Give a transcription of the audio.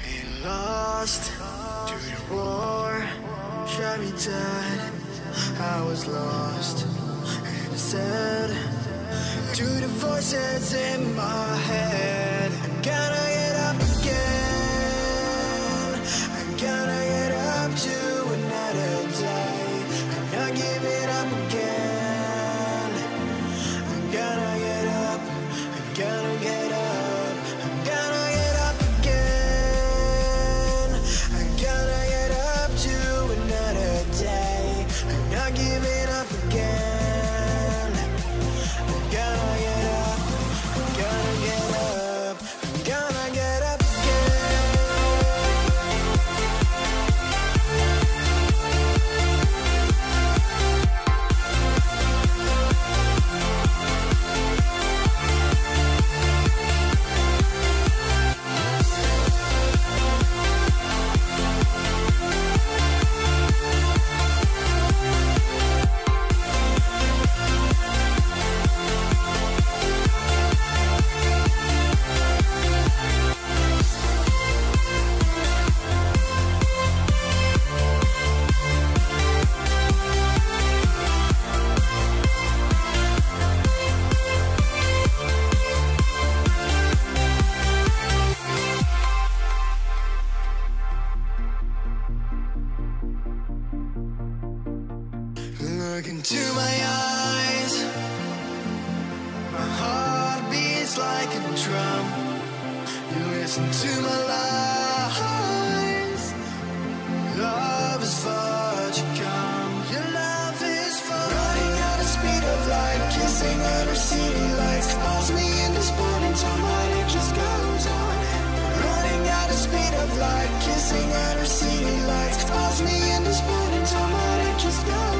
Been lost to the roar, shot me dead. I was lost and sad to the voices in my head. I gotta get up again. I gotta get up to another day. I'm not giving up again. I gotta get up. I gotta get up. I gotta get up again. I gotta get up to another day. I'm not giving up again. Look into my eyes, my heart beats like a drum. You listen to my lies, love is far to come. Your love is far. Running at the speed of light, kissing every city light. Calls me in this burning sunlight, it just goes on. Running at the speed of light, kissing every city light. Calls me in this burning sunlight, it just goes on.